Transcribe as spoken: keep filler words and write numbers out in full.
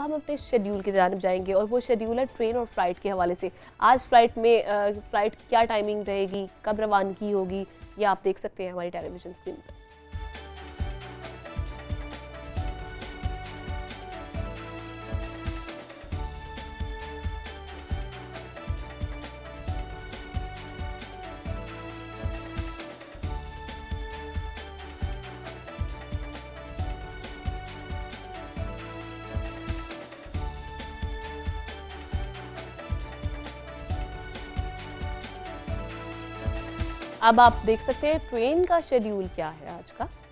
हम अपने शेड्यूल की तरफ जाएंगे और वो शेड्यूल है ट्रेन और फ्लाइट के हवाले से। आज फ्लाइट में आ, फ्लाइट की क्या टाइमिंग रहेगी, कब रवानगी होगी, ये आप देख सकते हैं हमारी टेलीविजन स्क्रीन पर। अब आप देख सकते हैं ट्रेन का शेड्यूल क्या है आज का।